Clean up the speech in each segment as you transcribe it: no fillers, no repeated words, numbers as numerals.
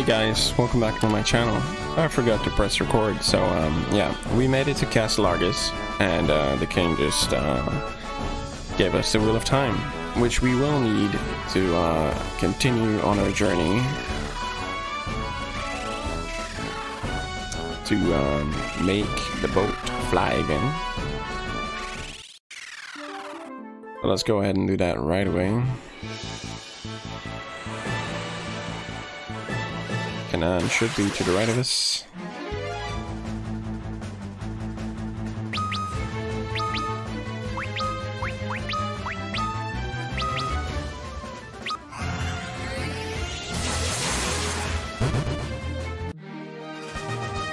Hey guys, welcome back to my channel. I forgot to press record, so yeah, we made it to Castle Argus, and the king just gave us the Wheel of Time, which we will need to continue on our journey to make the boat fly again. Let's go ahead and do that right away. Canaan should be to the right of us.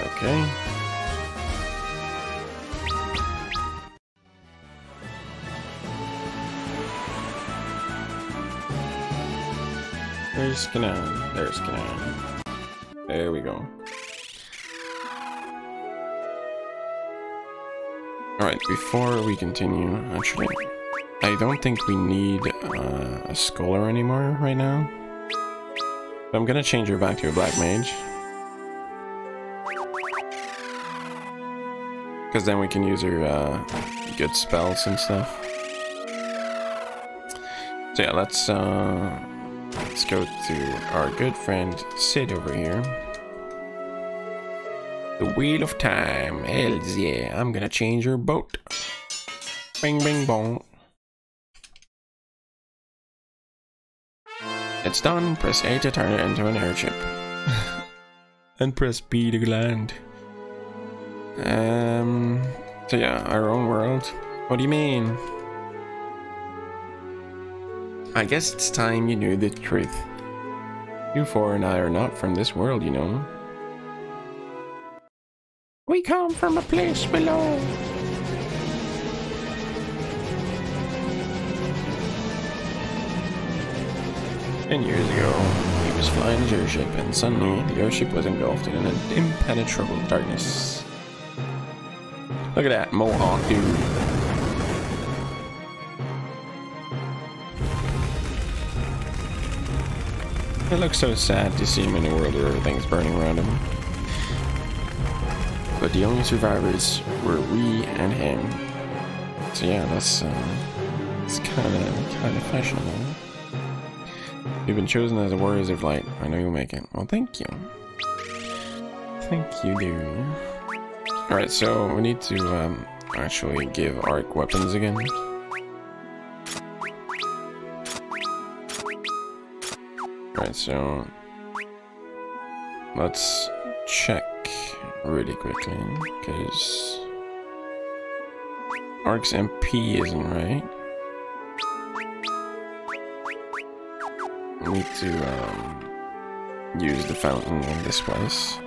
Okay. There's Canaan. There's Canaan. There we go. Alright, before we continue, actually, I don't think we need a scholar anymore right now. So I'm gonna change her back to a black mage. Because then we can use her good spells and stuff. So yeah, let's go to our good friend Cid over here. The Wheel of Time. Hell yeah. I'm gonna change your boat. Bing bing bong. It's done. Press A to turn it into an airship. And press B to land. So yeah, our own world. What do you mean? I guess it's time you knew the truth. You four and I are not from this world, you know. We come from a place below. And years ago, he was flying his airship, and suddenly the airship was engulfed in an impenetrable darkness. Look at that mohawk dude. It looks so sad to see him in a world where everything's burning around him. But the only survivors were we and him. So yeah, that's kind of fashionable. You've been chosen as the warriors of light. I know you'll make it. Well, thank you. Thank you, dude. All right, so we need to actually give arc weapons again. Alright, so let's check really quickly, because Arc's MP isn't right. We need to use the fountain in this place.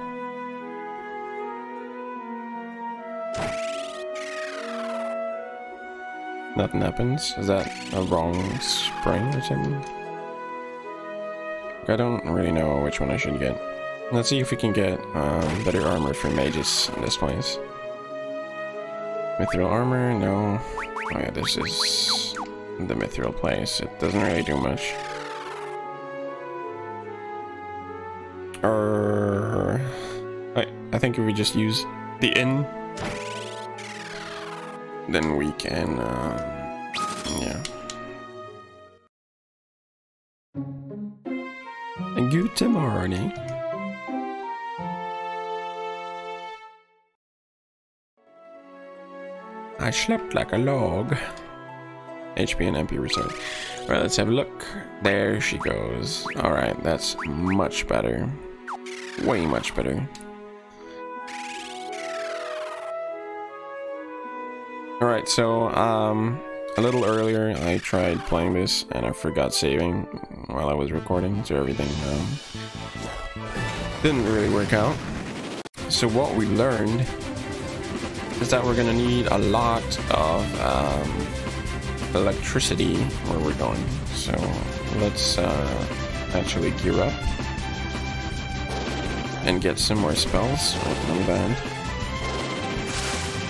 Nothing happens. Is that a wrong spring or something? I don't really know which one I should get. Let's see if we can get better armor for mages in this place. Mithril armor? No. Oh yeah, this is the Mithril place. It doesn't really do much. I think if we just use the inn, then we can, yeah. Good morning. I slept like a log. HP and MP restored. Alright, let's have a look. There she goes. Alright, that's much better. Way much better. Alright, so, a little earlier, I tried playing this, and I forgot saving while I was recording, so everything didn't really work out. So what we learned is that we're going to need a lot of electricity where we're going. So let's actually gear up and get some more spells. Open the band.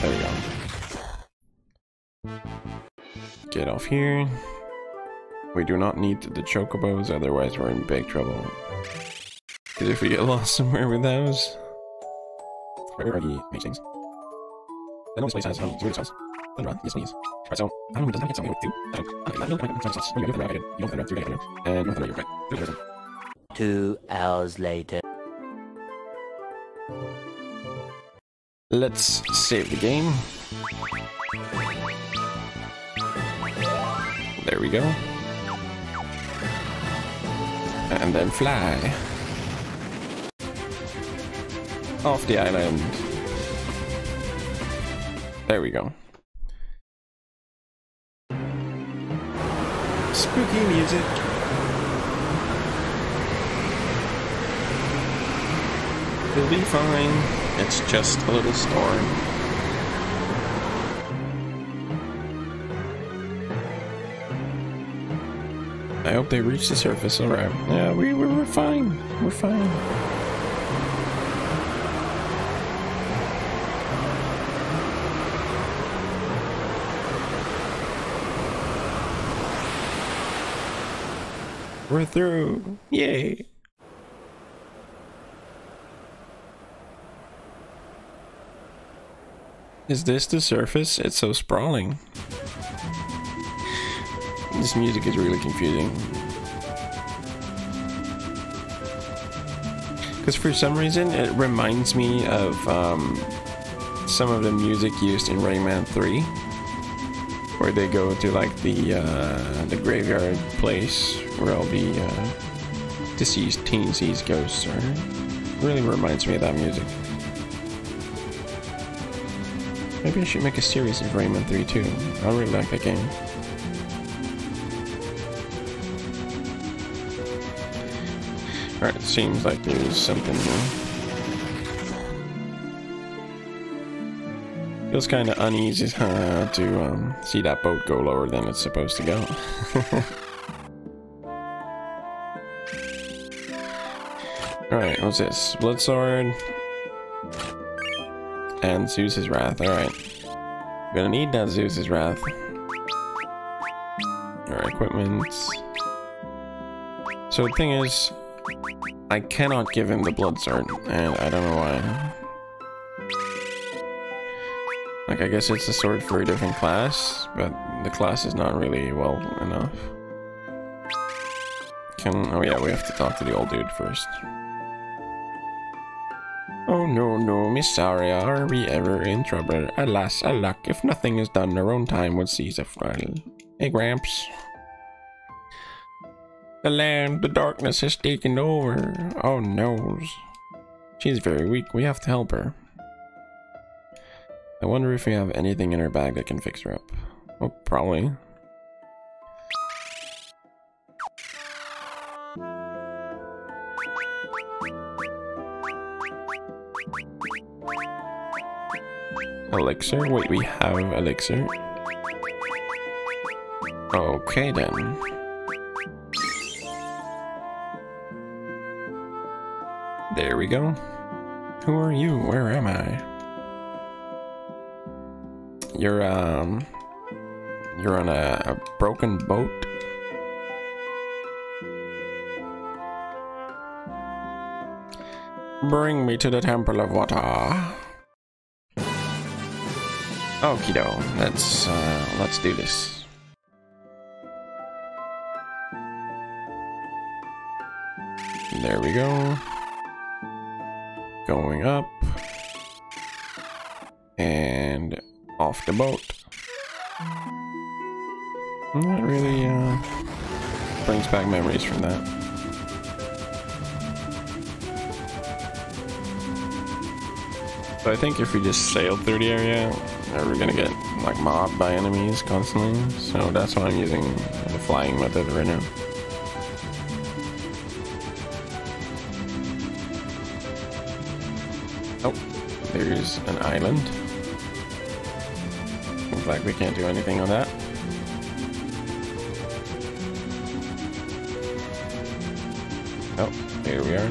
There we go. Get off here. We do not need the chocobos, otherwise we're in big trouble. Because if we get lost somewhere with those... Where are the meetings? The notice place has a weird house. Thunder run, yes please. Alright, so, I don't know, doesn't have to get something to do? I don't know. I'm not going to do it. I'm not going to do it. I'm not going to do it. I'm not going to do it. I'm not going to do it. I'm not going to do it. 2 hours later. Let's save the game. There we go. And then fly. Off the island. There we go. Spooky music. We'll be fine. It's just a little storm. I hope they reach the surface. Alright. Yeah, we're fine. We're fine. We're through. Yay. Is this the surface? It's so sprawling. This music is really confusing. Because for some reason it reminds me of some of the music used in Rayman 3. Where they go to like the graveyard place where all the deceased teensies ghosts are. Really reminds me of that music. Maybe I should make a series of Rayman 3 too. I really like that game. Alright, it seems like there's something new. Feels kinda uneasy to see that boat go lower than it's supposed to go. Alright, what's this? Blood sword. And Zeus's Wrath, alright. Gonna need that Zeus's Wrath. Alright, equipment. So the thing is, I cannot give him the blood sword, and I don't know why. Like, I guess it's a sword for a different class, but the class is not really well enough. Oh yeah, we have to talk to the old dude first. Oh no, no, Missaria, are we ever in trouble? Alas, alack, if nothing is done, our own time would seize a throttle. Hey, Gramps. The land, the darkness has taken over. Oh no. She's very weak, we have to help her. I wonder if we have anything in her bag that can fix her up. Well, probably. Elixir? Wait, we have elixir. Okay then. There we go. Who are you? Where am I? You're on a broken boat. Bring me to the Temple of Wata. Okie doke, let's do this. There we go. Going up. And off the boat. That really brings back memories from that. So I think if we just sail through the area, we're gonna get like mobbed by enemies constantly. So that's why I'm using the flying method right now. Oh, there's an island. Looks like we can't do anything on that. Oh, here we are.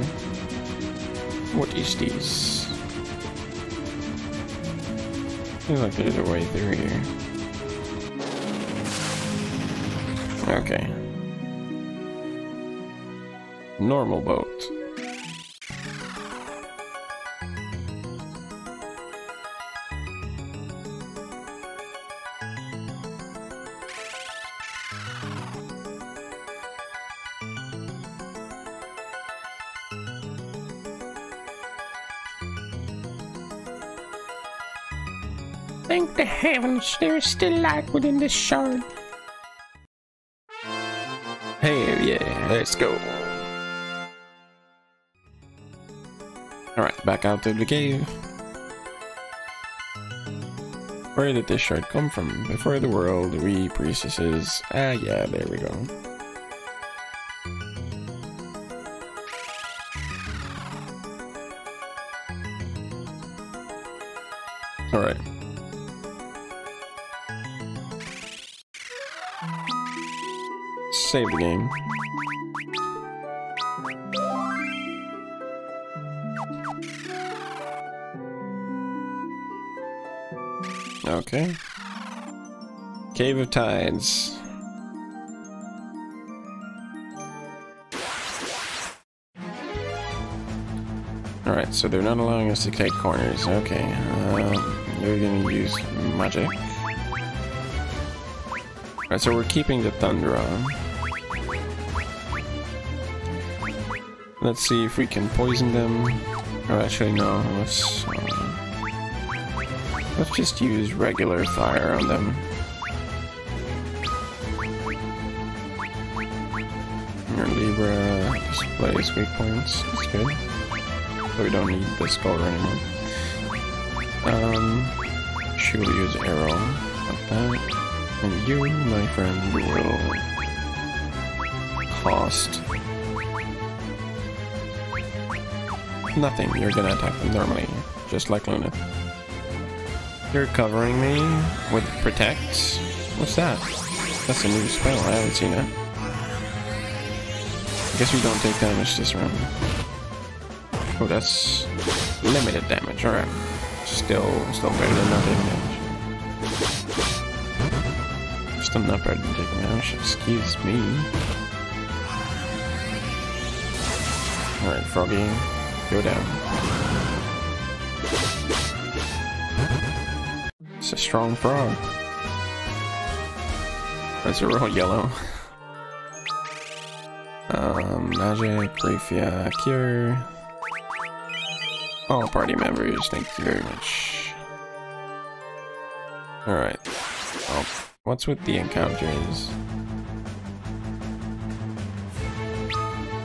What is this? Seems like there's a way through here. Okay. Normal boat. thank the heavens there is still light within this shard. Hey, yeah, let's go. Alright, back out to the cave. Where did this shard come from? Before the world, we priestesses. Ah, yeah, there we go. Alright. Save the game. Okay. Cave of Tides. Alright, so they're not allowing us to take corners. Okay. We're gonna use magic. Alright, so we're keeping the thunder on. Let's see if we can poison them. Or actually, no. Let's just use regular fire on them. Your Libra displays weak points. That's good. But we don't need this color anymore. Should we use arrow? Like that. And you, my friend, will cost nothing. You're gonna attack them normally, just like Luneth. You're covering me with protect? What's that? That's a new spell, I haven't seen it. I guess we don't take damage this round. Oh, that's limited damage, alright. Still better than not taking damage. Still not better than taking damage, excuse me. Alright, Froggy, go down. It's a strong frog. That's a real yellow. Magic, Refia, cure. All party members, thank you very much. Alright. Oh, what's with the encounters?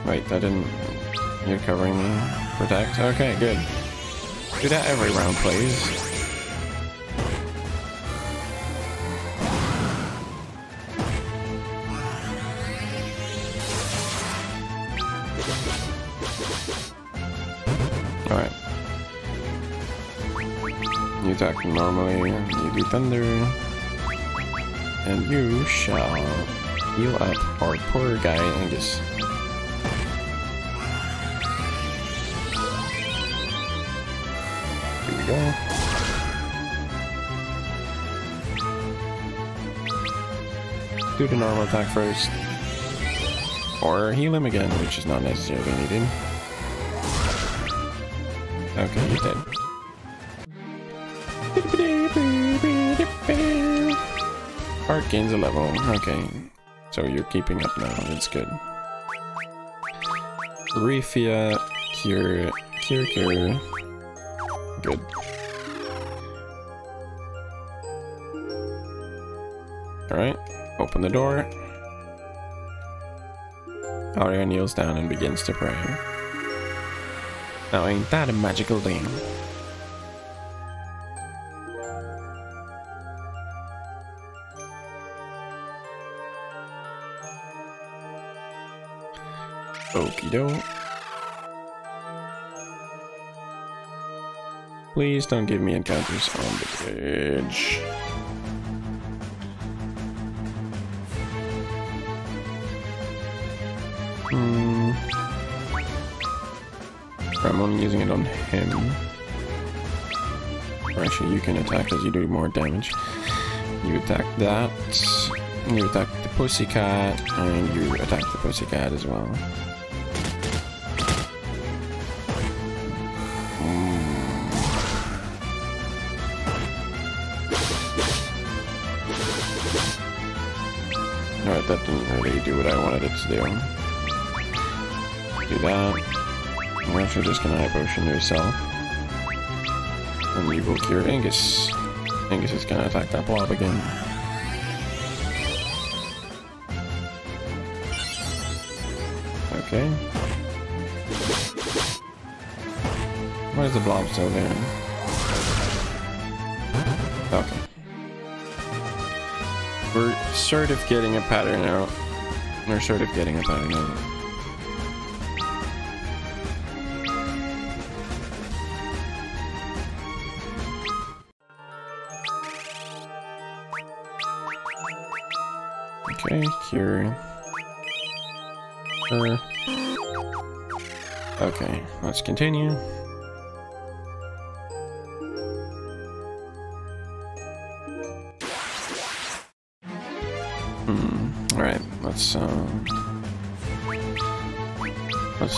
Wait, that didn't... You're covering me? Protect? Okay, good. Do that every round, please. Attack normally, you do thunder, and you shall heal up our poor guy Ingus. Here we go. Do the normal attack first, or heal him again, which is not necessarily needed. Okay, he's dead. Heart gains a level. Okay, so you're keeping up now. That's good. Refia, cure. Good. All right. Open the door. Arya kneels down and begins to pray. Now, ain't that a magical thing? Okie doke. Please don't give me encounters on the bridge. I'm only using it on him. Or actually, you can attack as you do more damage. You attack that. You attack the pussycat, and you attack the pussycat as well. That didn't really do what I wanted it to do. Do that. We're actually just gonna high potion yourself. And we will cure Ingus. Ingus is gonna attack that blob again. Okay. Where's the blob still there? Okay. We're sort of getting a pattern now. We're sort of getting a pattern now. Okay, here. Okay, let's continue. Alright, let's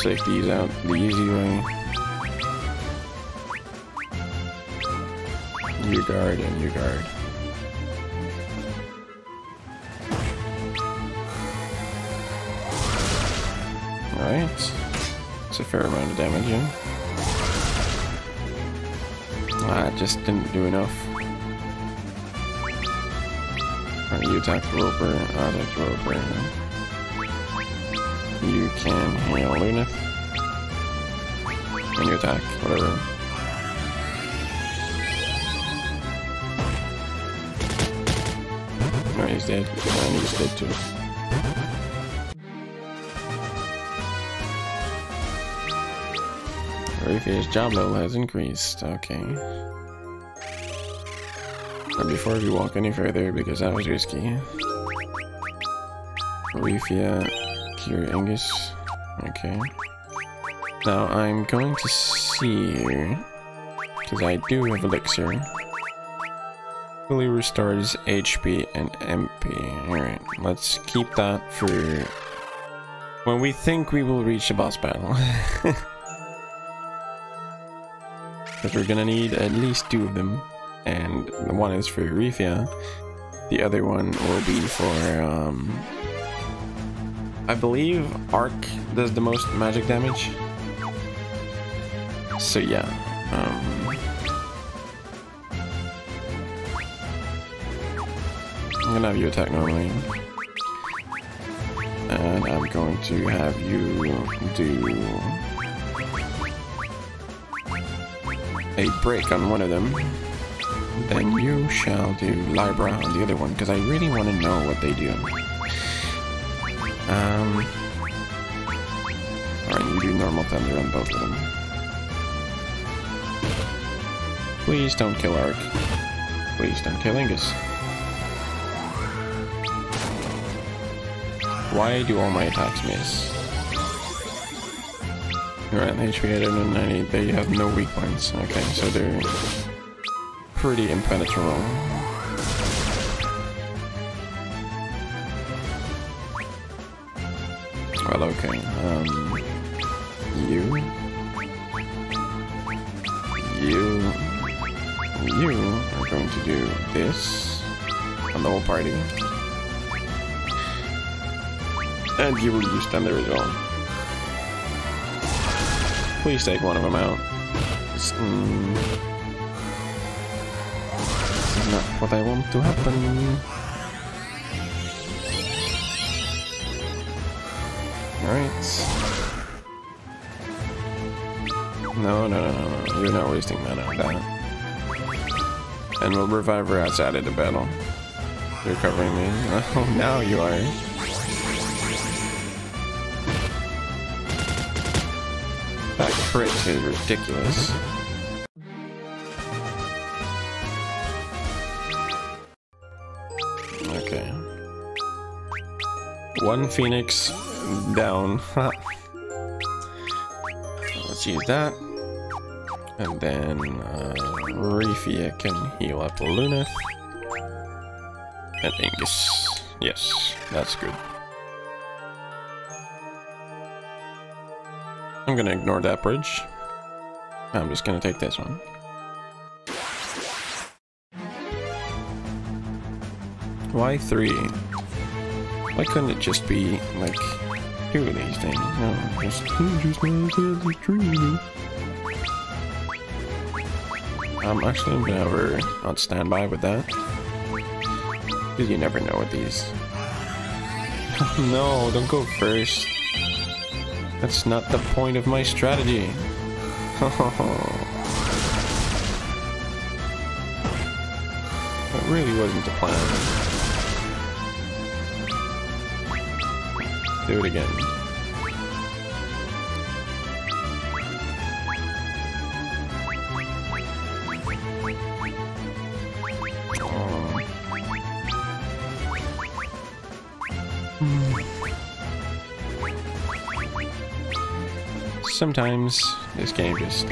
take these out the easy way. Your guard and your guard. Alright. It's a fair amount of damage in. Ah, just didn't do enough. Alright, you attack the Roper, I attack the Roper. You can hail Luneth. And you attack, whatever. Alright, he's dead. And he's dead too. Arifia's job level has increased. Okay. But before we walk any further, because that was risky. Arifia, cure Ingus. Okay. Now I'm going to see here, because I do have elixir. Fully restores HP and MP. Alright, let's keep that for when we think we will reach the boss battle. Because we're gonna need at least two of them, and one is for Refia, the other one will be for, I believe Arc does the most magic damage. So yeah, I'm gonna have you attack normally, and I'm going to have you do a break on one of them, then you shall do Libra on the other one, because I really want to know what they do. Alright, you do normal thunder on both of them. Please don't kill Arc. Please don't kill Ingus. Why do all my attacks miss? Alright, HP at 190, they have no weak points. Okay, so they're pretty impenetrable. Well, okay, you are going to do this on the whole party. And you will use thunder as well. Please take one of them out. This is not what I want to happen. Alright. No. You're not wasting mana on that. And we'll revive her outside of the battle. You're covering me. Oh, now you are. That crit is ridiculous. Okay. One Phoenix down. Let's use that. And then Refia can heal up Luneth. And Ingus. Yes, that's good. I'm gonna ignore that bridge. I'm just gonna take this one. Why three? Why couldn't it just be like two of these things? No, just two. Actually, I'm gonna have her on standby with that. Because you never know with these. No, don't go first. That's not the point of my strategy. That really wasn't the plan. Do it again. Sometimes this game just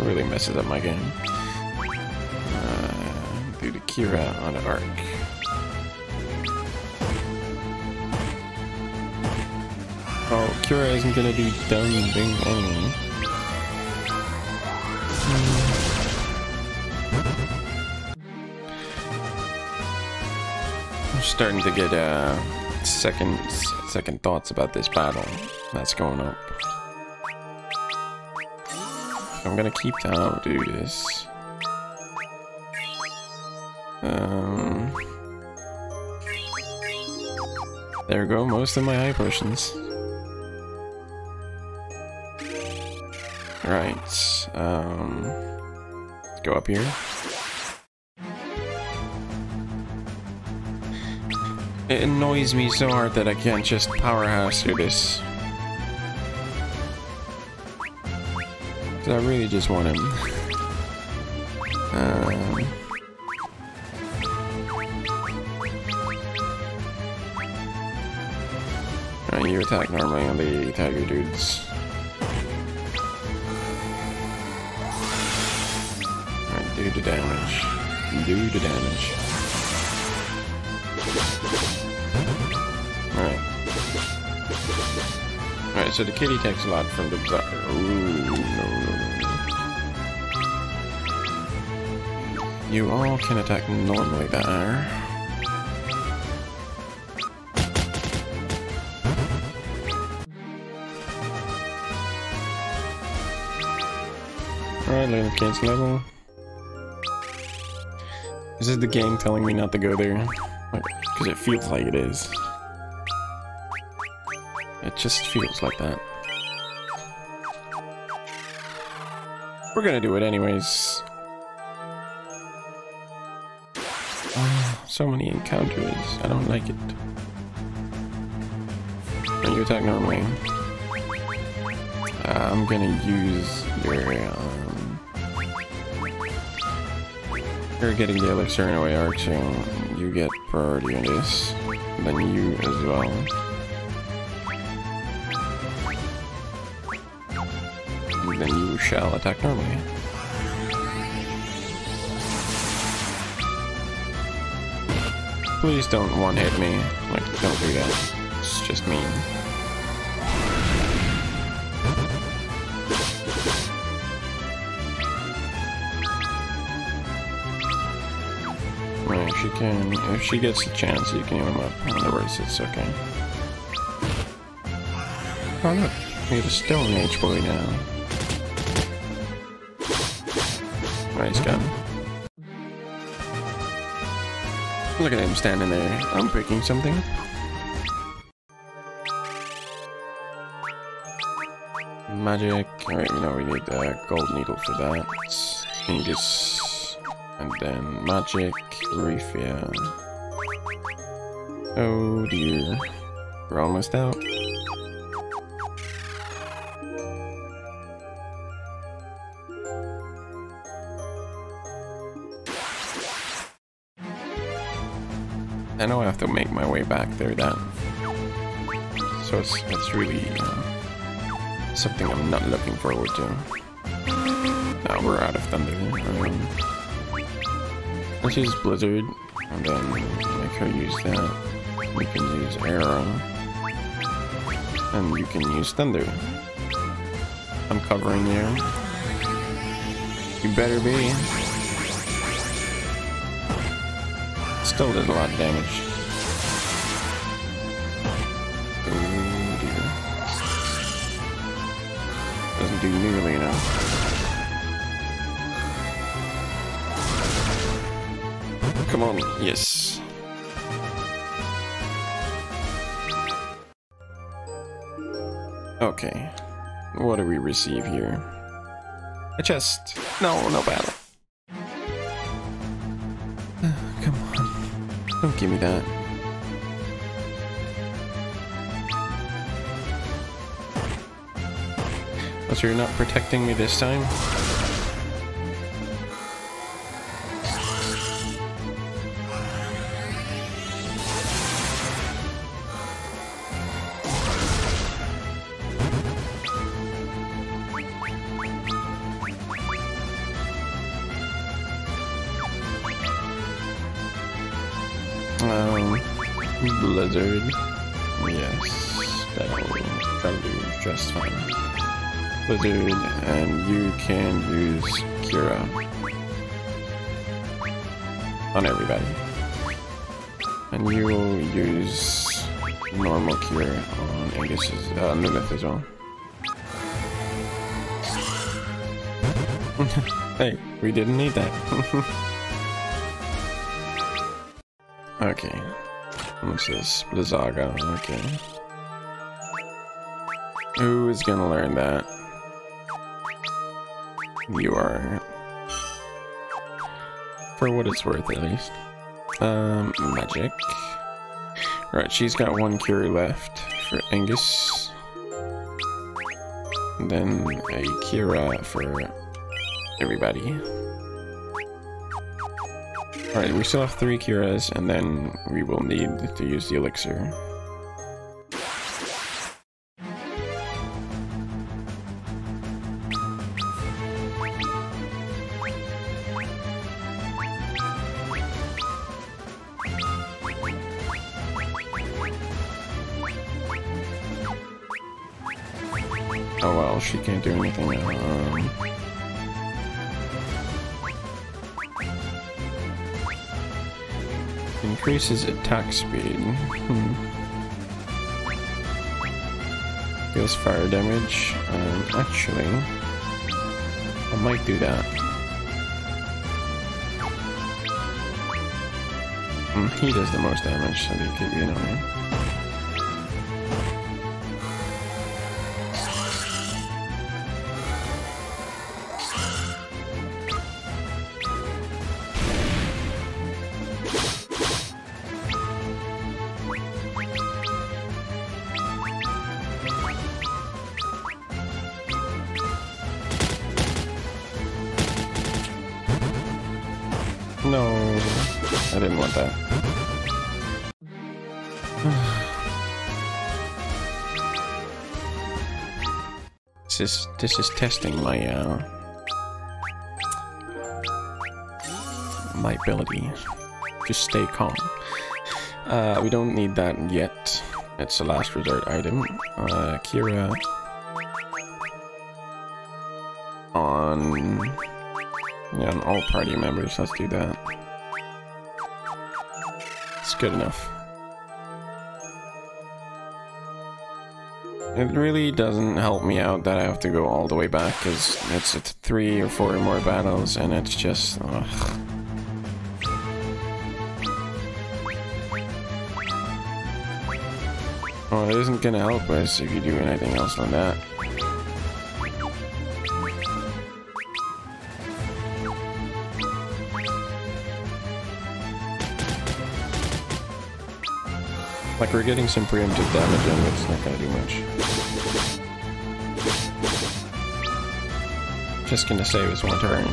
really messes up my game. Do the Kira on an arc. Oh, Kira isn't gonna do dumb thing anyway. I'm starting to get second thoughts about this battle that's going up. I'm gonna keep down. I'll do this. There go most of my high potions. Right. Let's go up here. It annoys me so hard that I can't just powerhouse through this. I really just want him. Alright, you attack normally on the tiger dudes. Alright, do the damage. Do the damage. Alright. Alright, so the kitty takes a lot from the bizarre. Ooh, no. You all can attack normally there. Alright, Luneth gains level. This is the game telling me not to go there. Because it feels like it is. It just feels like that. We're gonna do it anyways. So many encounters. I don't like it. And you attack normally. I'm gonna use you're getting the elixir in a way, arching. You get priority on this. Then you as well. And then you shall attack normally. Please don't one-hit me. Like, don't do that. It's just mean. Right, she can... If she gets a chance, you can heal him up. Otherwise, it's okay. Oh, look. He's a Stone Age boy now. Right, he's gone. Look at him standing there. I'm picking something. Magic. Alright, you know, we need a gold needle for that. Ingus. And then magic. Refia. Oh dear. We're almost out. I know I have to make my way back there then. So it's really something I'm not looking forward to. Now we're out of thunder. Let's use Blizzard, and then make her use that. We can use Arrow. And you can use Thunder. I'm covering you. You better be. Still did a lot of damage. Oh dear. Doesn't do nearly enough. Come on, yes. Okay. What do we receive here? A chest. No, no battle. Come on. Don't give me that. Oh, so you're not protecting me this time? Blizzard. Yes, that'll do just fine. Blizzard, and you can use Cura on everybody. And you will use normal Cura on Angus's, Luneth as well. Hey, we didn't need that. Okay. What's this? Blizzaga, okay. Who is gonna learn that? You are. For what it's worth, at least. Magic. Right, she's got one cure left for Ingus. And then a Kira for everybody. Alright, we still have 3 Kiras, and then we will need to use the elixir. Oh well, she can't do anything now. Increases attack speed. Deals fire damage. Actually, I might do that. He does the most damage, so they could be This is testing my my ability to stay calm. We don't need that yet. It's a last resort item. Kira on all party members. Let's do that. It's good enough. It really doesn't help me out that I have to go all the way back, because it's 3 or 4 more battles, and it's just... ugh. Well, it isn't gonna help us if you do anything else on that. Like, we're getting some preemptive damage in, but it's not gonna do much. Just gonna save us one turn,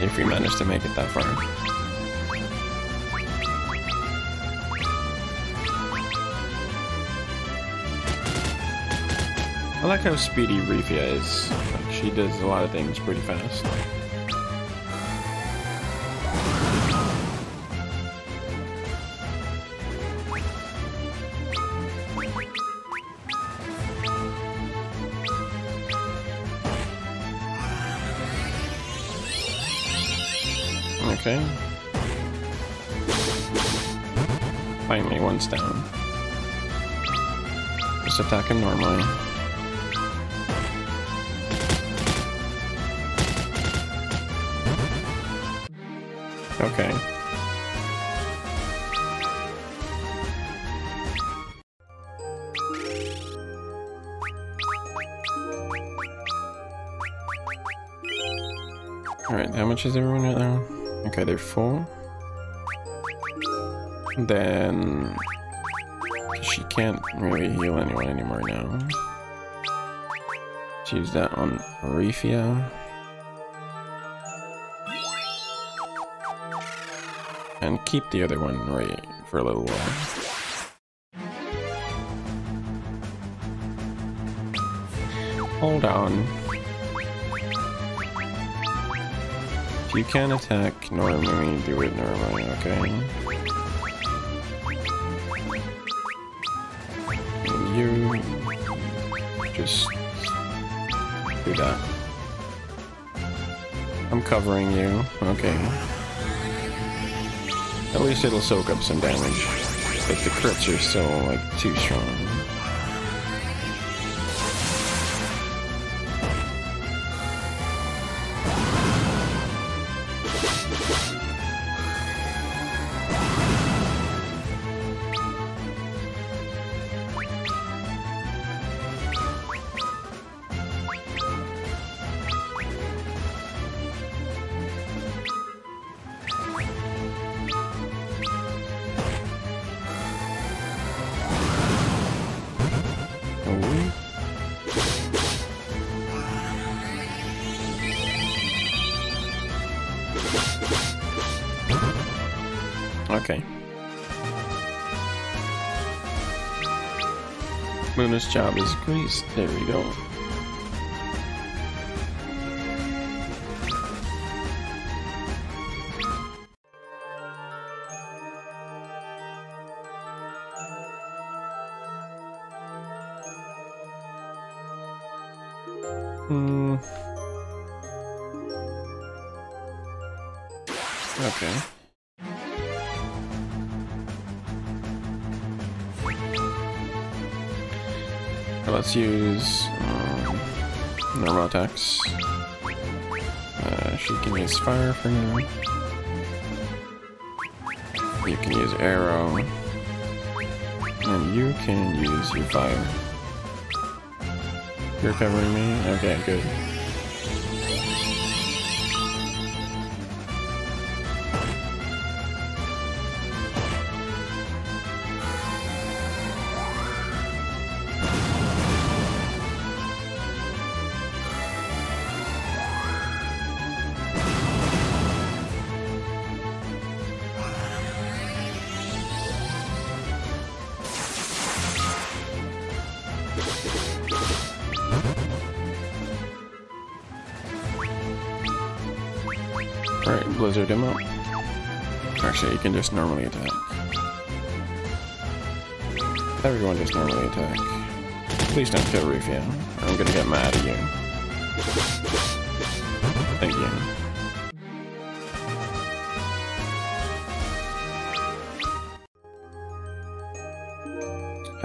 if we manage to make it that far. I like how speedy Refia is. Like, she does a lot of things pretty fast. Okay. Finally, one's down. Just attack him normally. Okay. How much is everyone at that one? Okay, they're four. Then she can't really heal anyone anymore now. Let's use that on Arifia. And keep the other one right for a little while. Hold on. If you can attack normally, do it normally, okay? And you just do that. I'm covering you, okay. At least it'll soak up some damage, but the crits are still like too strong. Luna's job is greased. There we go. Okay. Let's use normal attacks. She can use fire for now. You can use arrow. And you can use your fire. You're covering me? Okay, good. Blizzard him up. Actually, you can just normally attack. Everyone just normally attack. Please don't kill Rufio, or I'm gonna get mad at you. Thank you.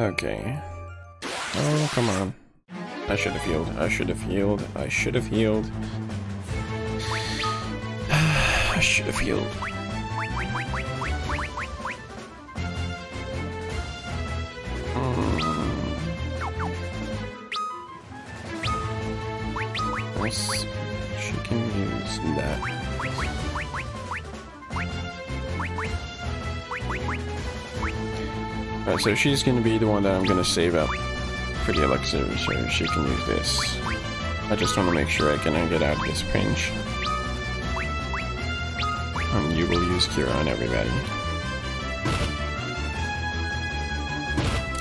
Okay. Oh, come on. I should have healed. I should have healed. I should have healed. I should have healed. Nice. She can use that. Alright, so she's going to be the one that I'm going to save up for the elixir, so she can use this. I just want to make sure I can get out of this pinch. And you will use cure on everybody.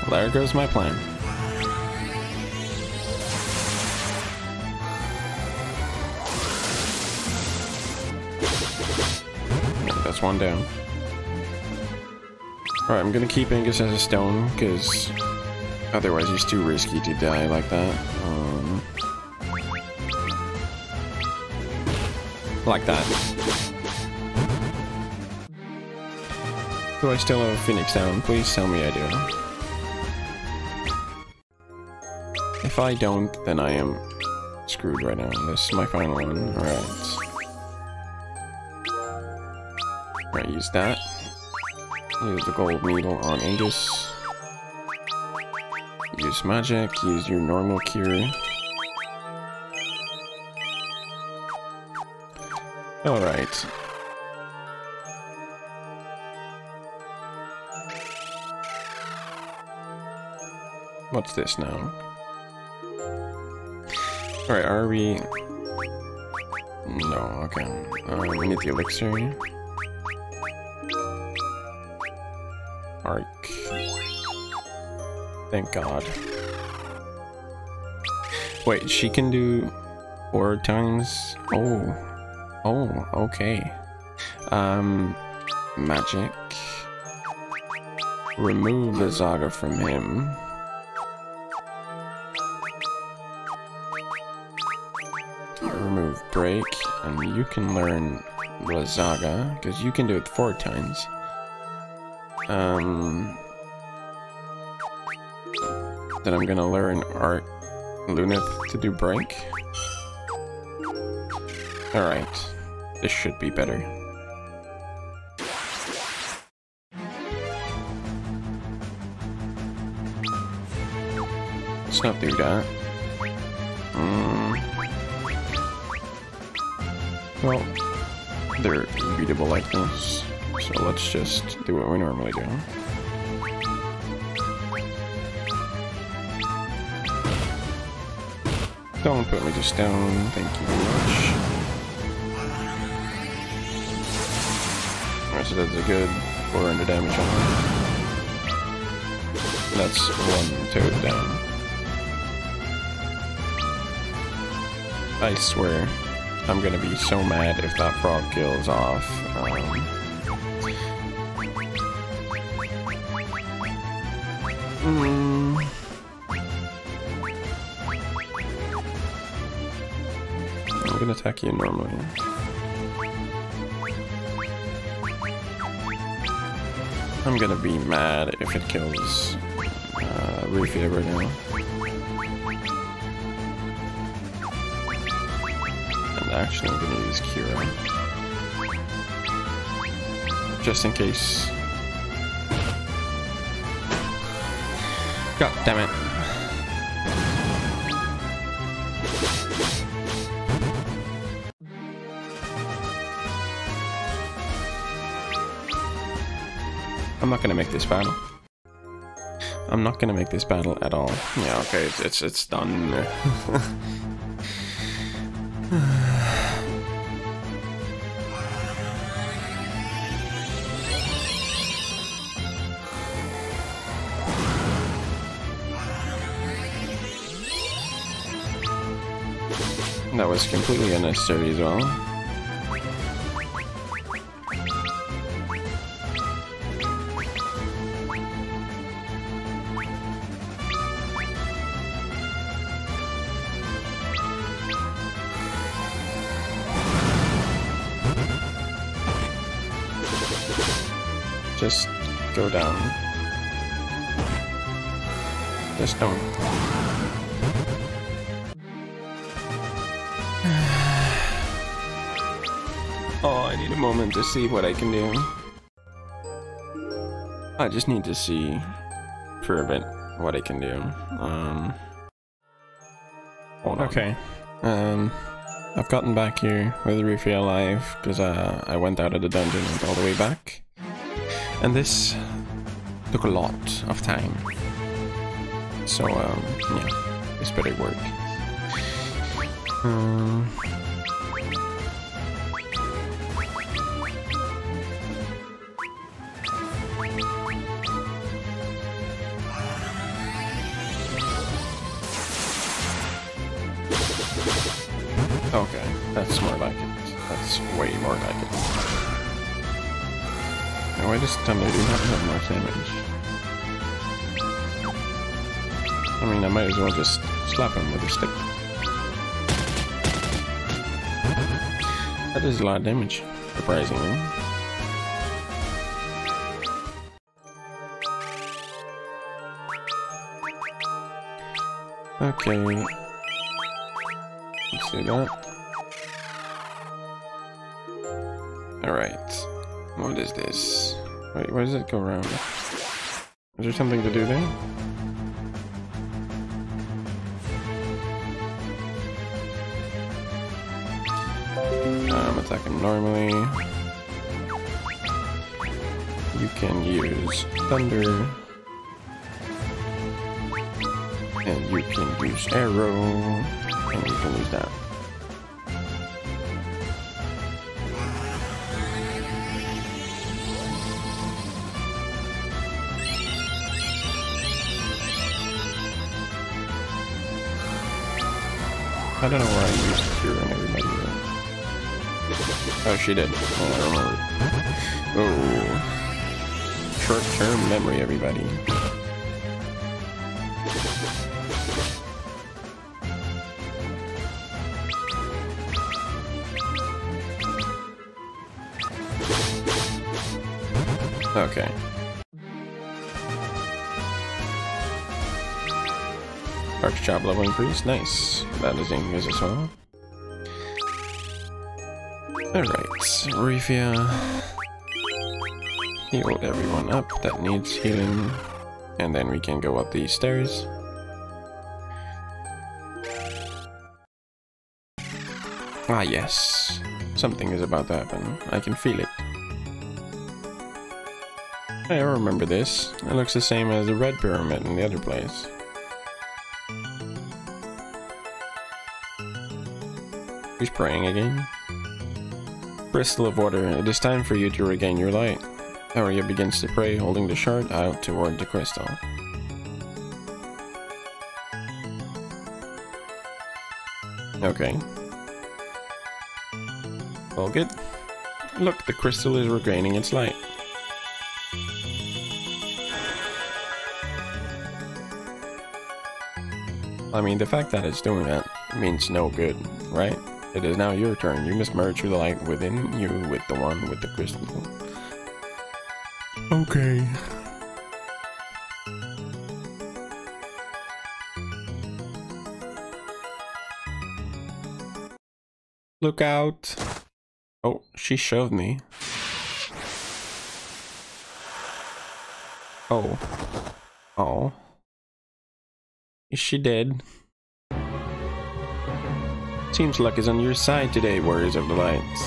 There goes my plan. Okay, that's one down. Alright, I'm gonna keep Ingus as a stone, because otherwise he's too risky to die like that. Like that. Do I still have a Phoenix down? Please tell me I do. If I don't, then I am screwed right now. This is my final one. Alright. Alright, use that. Use the gold needle on Ingus. Use magic. Use your normal cure. All right. What's this now? All right, are we? No, okay. We need the elixir. Arc. Thank God. Wait, she can do 4 times. Oh, okay. Magic. Remove the Zaga from him. Remove break, and you can learn Blazaga, because you can do it 4 times. Then I'm gonna learn Art Luneth to do break. Alright. This should be better. Let's not do that. Well, they're beatable like this, so let's just do what we normally do. Don't put me to stone, thank you very much. Alright, so that's a good 400 damage on me. That's 1 toad down. I swear. I'm gonna be so mad if that frog kills off. I'm gonna attack you normally. I'm gonna be mad if it kills Rufio right now. Actually, I'm gonna use Cura. Just in case. God damn it. I'm not gonna make this battle. I'm not gonna make this battle at all. Yeah, okay, it's done. That was completely unnecessary as well. Just go down. Just don't. Oh, I need a moment to see what I can do. I just need to see for a bit what I can do. Hold on. Okay. I've gotten back here with Refia alive because I went out of the dungeon and all the way back, and this took a lot of time. So yeah, this better work. Okay, that's more like it. That's way more like it. Now I just don't do that much damage. I mean, I might as well just slap him with a stick. That is a lot of damage, surprisingly. Okay. Let's do that. Alright, what is this? Wait, where does it go around? Is there something to do there? I attack him normally. You can use thunder. And you can use arrow. And you can use that. I don't know why I used Cure on everybody though. Oh, she did. Oh, I remember. Oh. Short-term memory, everybody. Okay. Arch job level increase, nice. That is Ingus as well. Alright, Refia. Heal everyone up that needs healing. And then we can go up these stairs. Ah yes. Something is about to happen. I can feel it. I remember this. It looks the same as the red pyramid in the other place. He's praying again. Crystal of water, it is time for you to regain your light. Arifia begins to pray, holding the shard out toward the crystal. Okay. All good. Look, the crystal is regaining its light. I mean, the fact that it's doing that means no good, right? It is now your turn. You must merge the light within you with the one with the crystal. Okay. Look out. Oh, she shoved me. Oh. Oh. Is she dead? Seems luck is on your side today, Warriors of the Lights.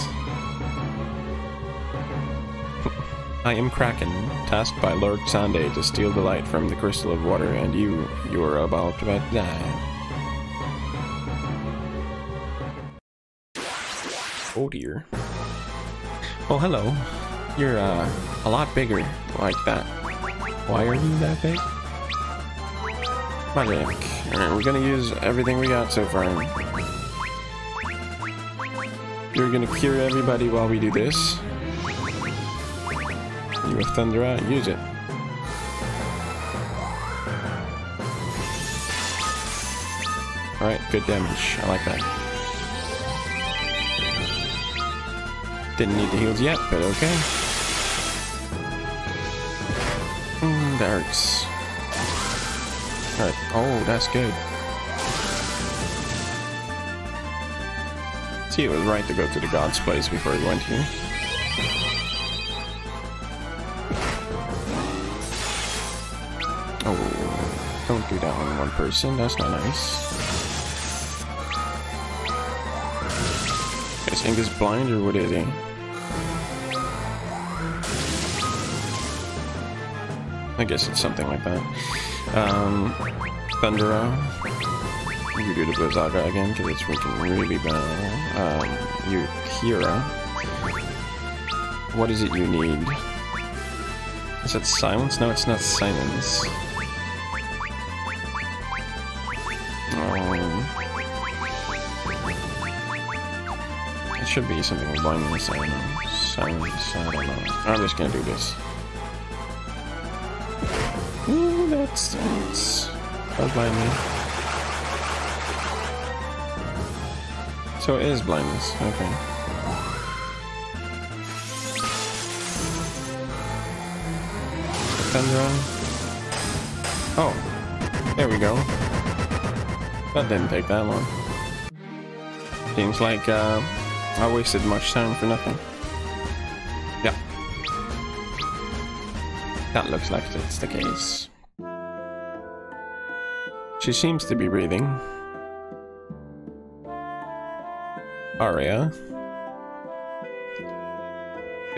I am Kraken, tasked by Lord Xande to steal the light from the crystal of water, and you are about to die. Oh dear. Oh hello. You're a lot bigger like that. Why are you that big? Magic. Alright, we're gonna use everything we got so far. You're gonna cure everybody while we do this. You have thunder out, use it. Alright, good damage. I like that. Didn't need the heals yet, but okay. That hurts. Alright, oh, that's good. See, it was right to go to the god's place before he went here. Oh, don't do that on one person. That's not nice. Is Ingus blind or what is he? I guess it's something like that. Thundera. You do the Blizzaga again because it's working really bad. You Kira. What is it you need? Is it silence? No, it's not silence. It should be something with blindness. I don't know. Silence. I don't know. I'm just gonna do this. Ooh, that's blindness. So it is blindness, okay. Thunder on. Oh, there we go. That didn't take that long. Seems like I wasted much time for nothing. Yeah. That looks like that's the case. She seems to be breathing. Aria.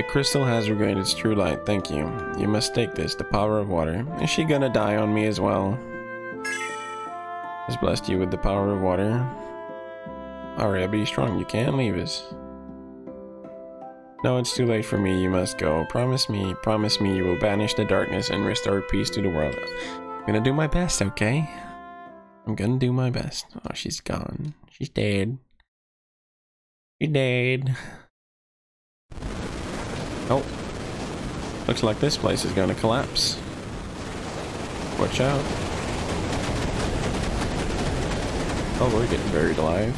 The crystal has regained its true light, thank you. You must take this, the power of water. Is she gonna die on me as well? Has blessed you with the power of water. Aria, be strong, you can't leave us. No, it's too late for me, you must go. Promise me you will banish the darkness and restore peace to the world. I'm gonna do my best, okay? I'm gonna do my best. Oh, she's gone. She's dead. She's dead. Oh. Looks like this place is gonna collapse. Watch out. Oh, we're getting buried alive.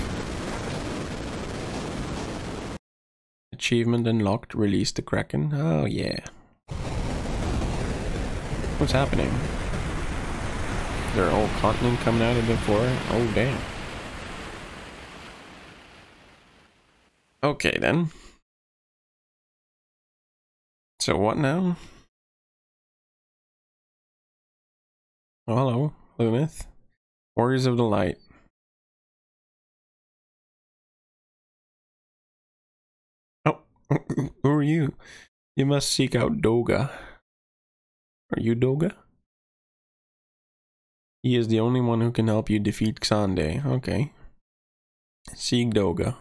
Achievement unlocked. Release the Kraken. Oh, yeah. What's happening? Is there a whole continent coming out of the floor? Oh, damn. Okay, then. So what now? Oh, hello, Luneth. Warriors of the Light. Oh, who are you? You must seek out Doga. Are you Doga? He is the only one who can help you defeat Xande. Okay. Seek Doga.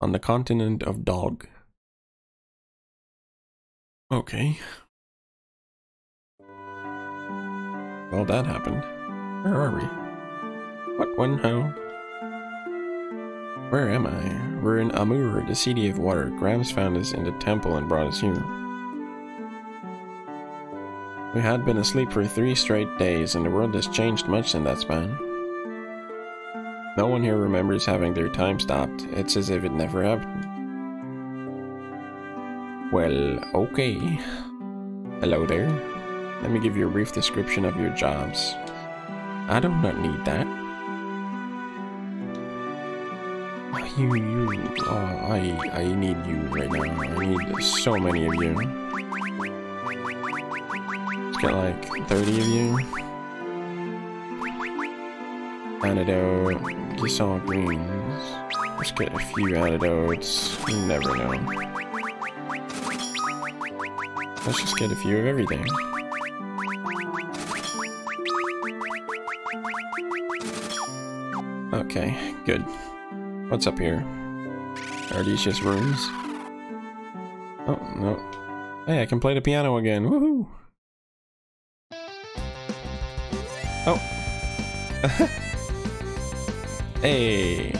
On the continent of Dog. Okay. Well, that happened. Where are we? What? When? How? Where am I? We're in Amur, the city of water. Grams found us in the temple and brought us here. We had been asleep for 3 straight days, and the world has changed much in that span. No one here remembers having their time stopped. It's as if it never happened. Well, okay. Hello there. Let me give you a brief description of your jobs. I do not need that. I need you right now. I need so many of you. Let's get like 30 of you. Antidote. Just all greens. Let's get a few antidotes. You never know. Let's just get a few of everything. Okay, good. What's up here? Are these just rooms? Oh, no. Hey, I can play the piano again. Woohoo! Oh! Hey!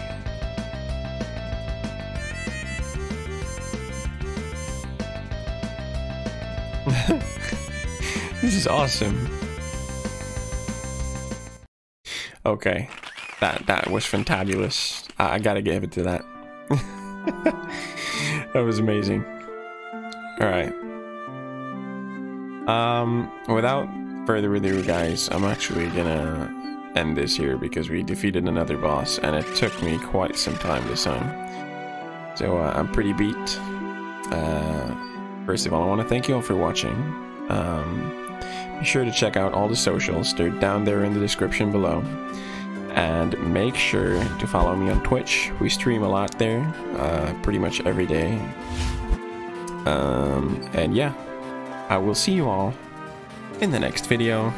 This is awesome. Okay, that was fantabulous. I gotta give it to that. That was amazing. All right. Without further ado, guys, I'm actually gonna end this here because we defeated another boss, and it took me quite some time this time. So I'm pretty beat. First of all, I want to thank you all for watching. Be sure to check out all the socials. They're down there in the description below. And make sure to follow me on Twitch. We stream a lot there, pretty much every day. And yeah, I will see you all in the next video.